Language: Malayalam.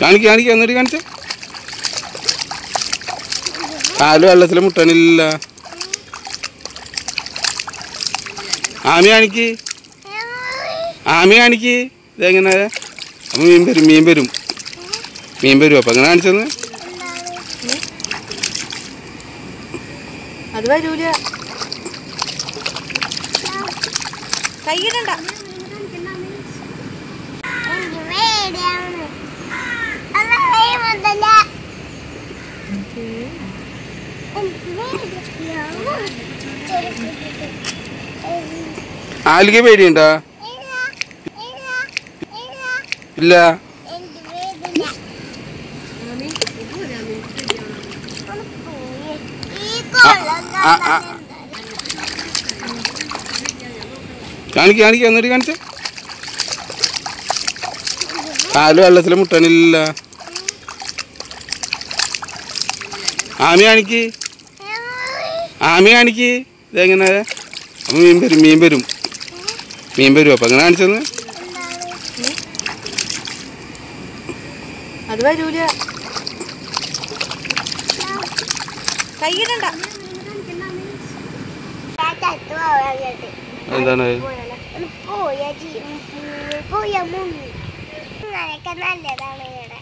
കാല് വെള്ളത്തിൽ മുട്ടണില്ല. ആമി കാണിക്ക്, ആമി കാണിക്ക്. ഇതെങ്ങനെ അപ്പം മീൻ വരും, മീൻ വരും, മീൻ വരും. അപ്പം അങ്ങനെ കാണിച്ചെന്ന് അത് വരൂല. കൈയിടണ്ട. ആലിക്ക് പേടിയുണ്ടോ? ഇല്ല. കാണിക്ക്, കാണിക്ക്. എന്നിട്ട് കാണിച്ച കാല് വെള്ളത്തിൽ മുട്ടണില്ല. ആമി കാണിക്ക്, ആമി കാണിക്ക്. ഇതെങ്ങനെ അപ്പം മീൻ വരും, മീൻ വരും, മീൻ വരും. അപ്പം അങ്ങനെ കാണിച്ചെന്ന് അത് വരൂല. കൈയിടണ്ട. എന്താണ് നല്ലതാണ്.